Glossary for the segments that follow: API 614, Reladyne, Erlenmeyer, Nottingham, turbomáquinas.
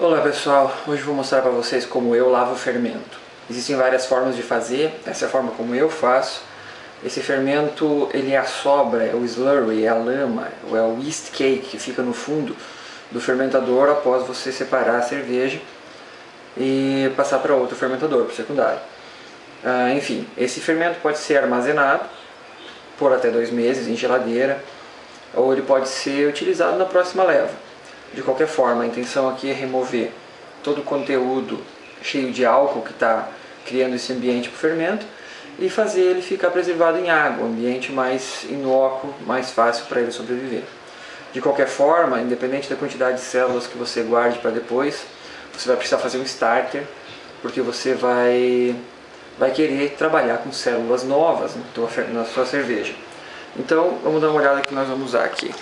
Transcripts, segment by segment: Olá pessoal, hoje vou mostrar para vocês como eu lavo o fermento. Existem várias formas de fazer, essa é a forma como eu faço. Esse fermento, ele é a sobra, é o slurry, é a lama, ou é o yeast cake que fica no fundo do fermentador após você separar a cerveja e passar para outro fermentador, para o secundário. Enfim, esse fermento pode ser armazenado por até 2 meses em geladeira, ou ele pode ser utilizado na próxima leva. De qualquer forma, a intenção aqui é remover todo o conteúdo cheio de álcool que está criando esse ambiente para o fermento e fazer ele ficar preservado em água, um ambiente mais inócuo, mais fácil para ele sobreviver. De qualquer forma, independente da quantidade de células que você guarde para depois, você vai precisar fazer um starter, porque você vai querer trabalhar com células novas na sua cerveja. Então, vamos dar uma olhada no que nós vamos usar aqui.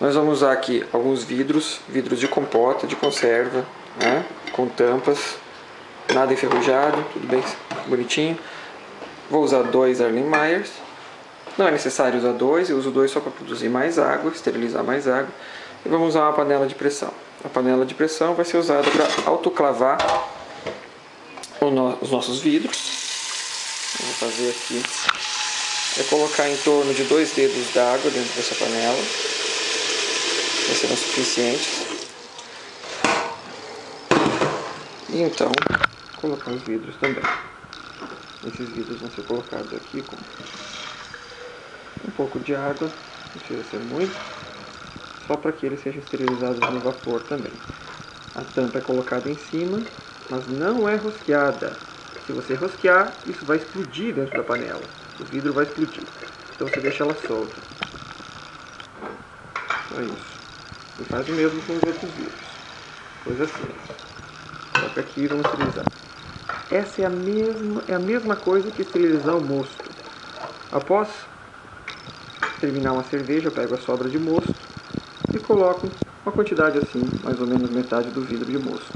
Nós vamos usar aqui alguns vidros de compota, de conserva, né? Com tampas, nada enferrujado, tudo bem bonitinho. Vou usar 2 Erlenmeyers, não é necessário usar 2, eu uso 2 só para produzir mais água, esterilizar mais água. E vamos usar uma panela de pressão. A panela de pressão vai ser usada para autoclavar os nossos vidros. Vou fazer aqui, é colocar em torno de 2 dedos d'água dentro dessa panela. Serão suficientes. E então, colocar os vidros também. Esses vidros vão ser colocados aqui com um pouco de água, não precisa ser muito, só para que eles sejam esterilizados no vapor também. A tampa é colocada em cima, mas não é rosqueada. Se você rosquear, isso vai explodir dentro da panela. O vidro vai explodir. Então você deixa ela solta. Só isso. E faz o mesmo com os outros vidros, coisa assim, só que aqui vamos utilizar. Essa é a mesma coisa que esterilizar o mosto. Após terminar uma cerveja, eu pego a sobra de mosto e coloco uma quantidade assim, mais ou menos metade do vidro de mosto.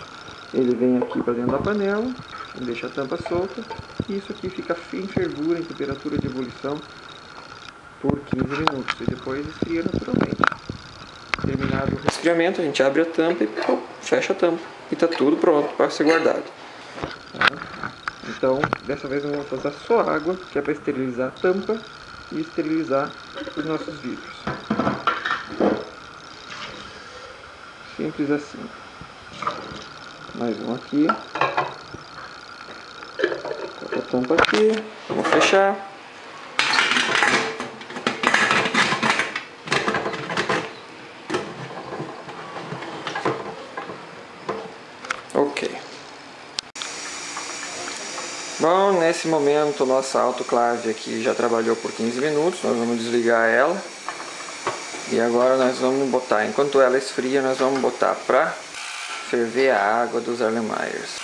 Ele vem aqui para dentro da panela, deixa a tampa solta e isso aqui fica em fervura, em temperatura de ebulição por 15 minutos e depois esfria naturalmente. Terminado o resfriamento, a gente abre a tampa e pô, fecha a tampa. E está tudo pronto para ser guardado. Tá? Então, dessa vez eu vou usar só água, que é para esterilizar a tampa e esterilizar os nossos vidros. Simples assim. Mais um aqui. Coloca a tampa aqui. Vamos fechar. Ok. Bom, nesse momento nossa autoclave aqui já trabalhou por 15 minutos, nós vamos desligar ela. E agora nós vamos botar, enquanto ela esfria, nós vamos botar para ferver a água dos Erlenmeyers.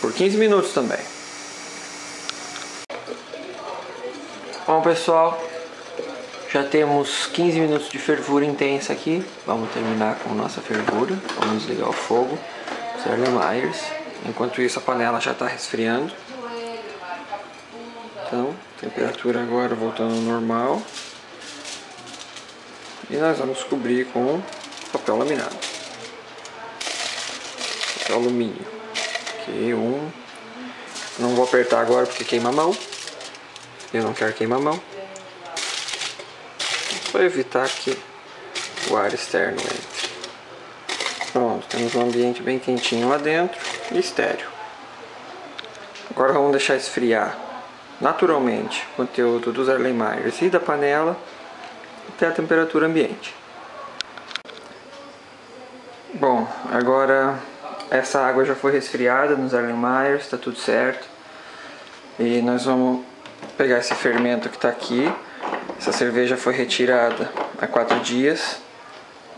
Por 15 minutos também. Bom pessoal, já temos 15 minutos de fervura intensa aqui. Vamos terminar com nossa fervura. Vamos desligar o fogo dos Erlenmeyers. Enquanto isso a panela já está resfriando. Então, temperatura agora voltando ao normal. E nós vamos cobrir com papel laminado. Papel alumínio. Ok, Não vou apertar agora porque queima a mão. Eu não quero queimar a mão. Para evitar que o ar externo entre. Pronto, temos um ambiente bem quentinho lá dentro e estéreo. Agora vamos deixar esfriar naturalmente o conteúdo dos Erlenmeyers e da panela até a temperatura ambiente. Bom, agora essa água já foi resfriada nos Erlenmeyers, está tudo certo. E nós vamos pegar esse fermento que está aqui. Essa cerveja foi retirada há 4 dias,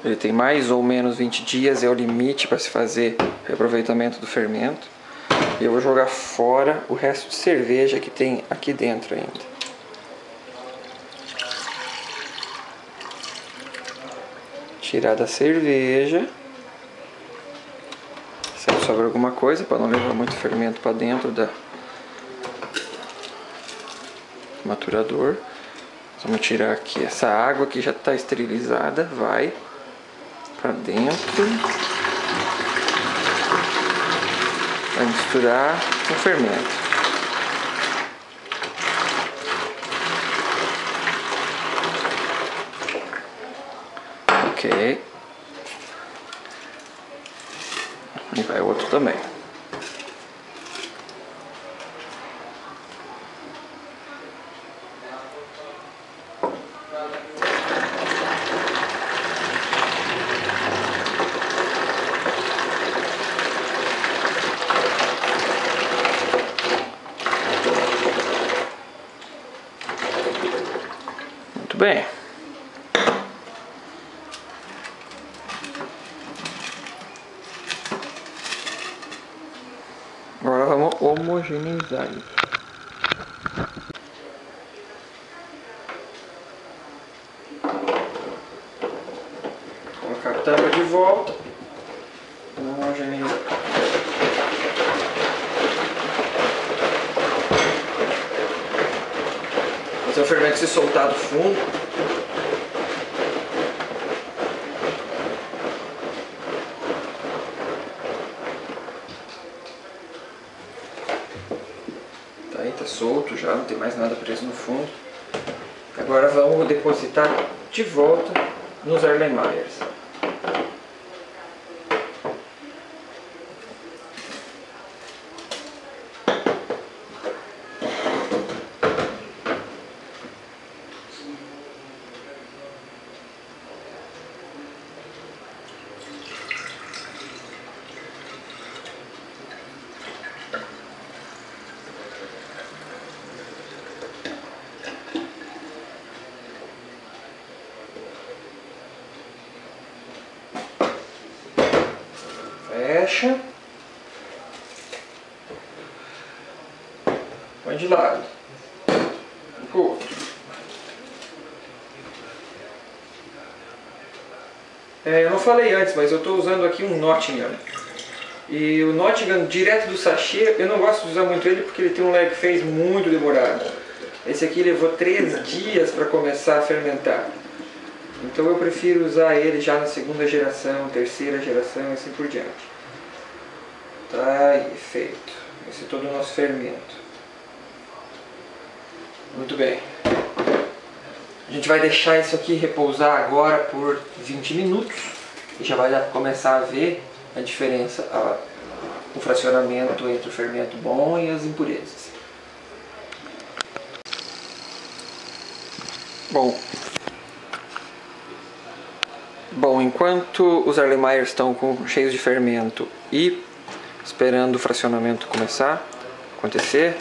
ele tem mais ou menos 20 dias, é o limite para se fazer reaproveitamento do fermento. E eu vou jogar fora o resto de cerveja que tem aqui dentro ainda. Tirar da cerveja, se sobra alguma coisa para não levar muito fermento para dentro do maturador. Vamos tirar aqui essa água que já está esterilizada, vai pra dentro. Vai misturar com o fermento. Ok. E vai outro também. Muito bem. Agora vamos homogeneizar isso. Colocar a tampa de volta. Homogeneizar. Fazer o fermento se soltar do fundo. Tá solto já, não tem mais nada preso no fundo. Agora vamos depositar de volta nos Erlenmeyers. Fecha. Põe de lado. Um pro outro. Eu não falei antes, mas eu estou usando aqui um Nottingham. E o Nottingham direto do sachê, eu não gosto de usar muito ele porque ele tem um leg phase muito demorado. Esse aqui levou 3 dias para começar a fermentar. Então eu prefiro usar ele já na 2ª geração, 3ª geração e assim por diante. Tá aí, feito. Esse é todo o nosso fermento. Muito bem. A gente vai deixar isso aqui repousar agora por 20 minutos. E já vai começar a ver a diferença, o fracionamento entre o fermento bom e as impurezas. Bom, enquanto os Erlenmeyer estão cheios de fermento e esperando o fracionamento começar a acontecer,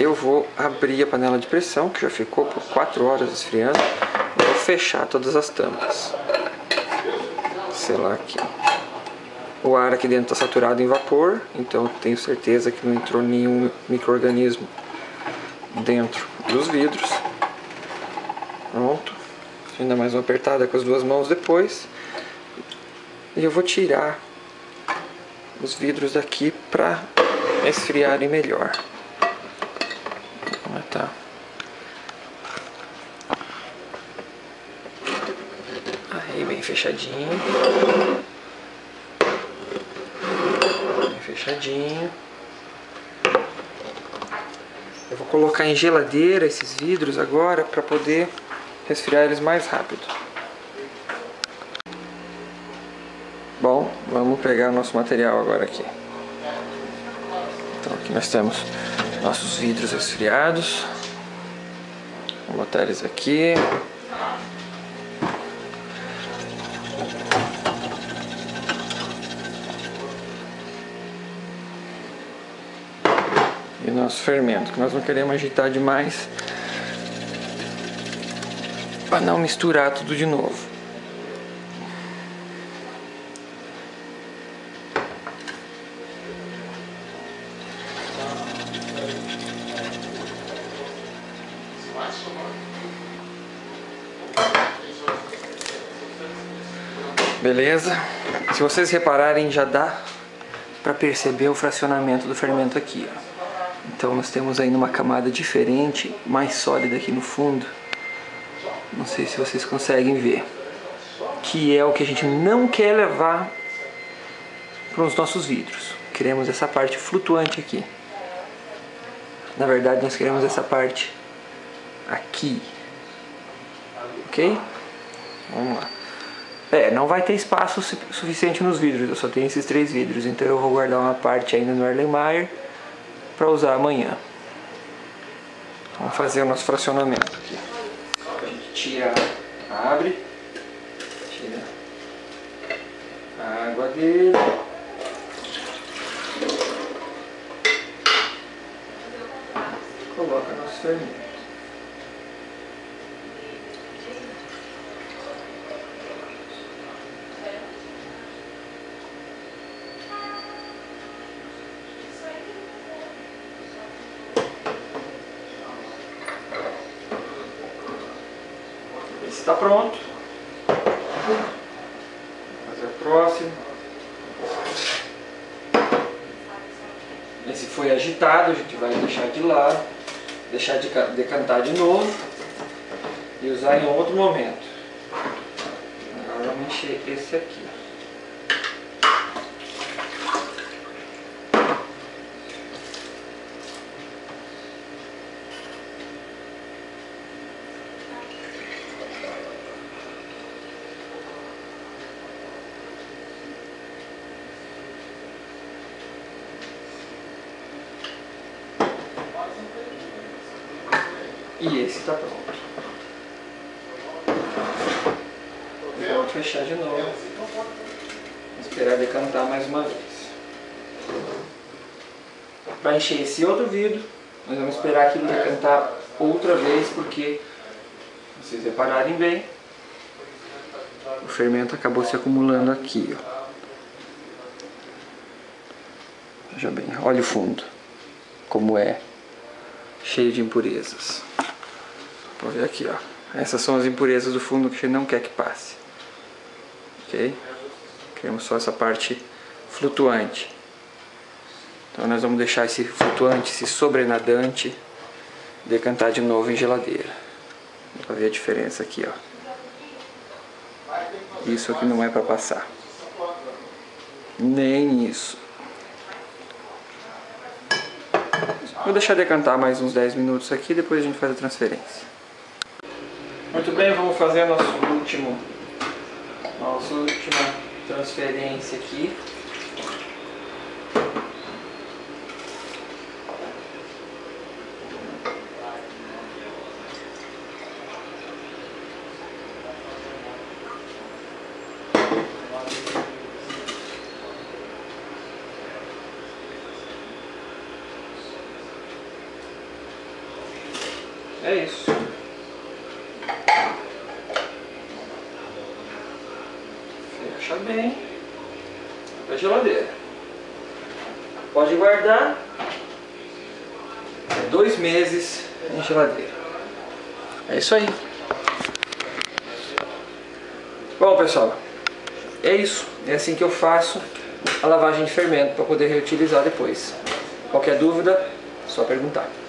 eu vou abrir a panela de pressão, que já ficou por 4 horas esfriando, e vou fechar todas as tampas. Selar aqui. O ar aqui dentro está saturado em vapor, então tenho certeza que não entrou nenhum micro-organismo dentro dos vidros. Pronto. Ainda mais uma apertada com as 2 mãos depois. E eu vou tirar os vidros daqui para esfriarem melhor. Tá. Aí, bem fechadinho. Bem fechadinho. Eu vou colocar em geladeira esses vidros agora para poder resfriar eles mais rápido. Bom, vamos pegar o nosso material agora aqui. Então aqui nós temos nossos vidros resfriados. Vou botar eles aqui. E o nosso fermento, que nós não queremos agitar demais, para não misturar tudo de novo. Beleza? Se vocês repararem, já dá para perceber o fracionamento do fermento aqui, ó. Então nós temos aí uma camada diferente, mais sólida aqui no fundo. Não sei se vocês conseguem ver. que é o que a gente não quer levar para os nossos vidros. Queremos essa parte flutuante aqui. Na verdade, nós queremos essa parte aqui. Ok? Vamos lá. Não vai ter espaço suficiente nos vidros, eu só tenho esses 3 vidros, então eu vou guardar uma parte ainda no Erlenmeyer para usar amanhã. Vamos fazer o nosso fracionamento aqui. A gente tira, abre, tira a água dele. Coloca nosso fermento. Está pronto. Vamos fazer o próximo. Esse foi agitado, a gente vai deixar de lado, deixar de decantar de novo e usar em outro momento. Agora vamos encher esse aqui. E esse está pronto. Vou fechar de novo. Vou esperar decantar mais uma vez. Para encher esse outro vidro, nós vamos esperar aquilo decantar outra vez, porque, se vocês repararem bem, o fermento acabou se acumulando aqui. Ó. Veja bem, olha o fundo, como é cheio de impurezas. Vou ver aqui, ó. Essas são as impurezas do fundo que a gente não quer que passe. Ok? Queremos só essa parte flutuante. Então nós vamos deixar esse flutuante, esse sobrenadante, decantar de novo em geladeira. Dá pra ver a diferença aqui, ó. Isso aqui não é para passar. Nem isso. Vou deixar decantar mais uns 10 minutos aqui, depois a gente faz a transferência. Muito bem, vamos fazer nossa última transferência aqui. É isso. Fecha bem. Para a geladeira. Pode guardar 2 meses em geladeira. É isso aí. Bom, pessoal, é isso. É assim que eu faço a lavagem de fermento para poder reutilizar depois. Qualquer dúvida, é só perguntar.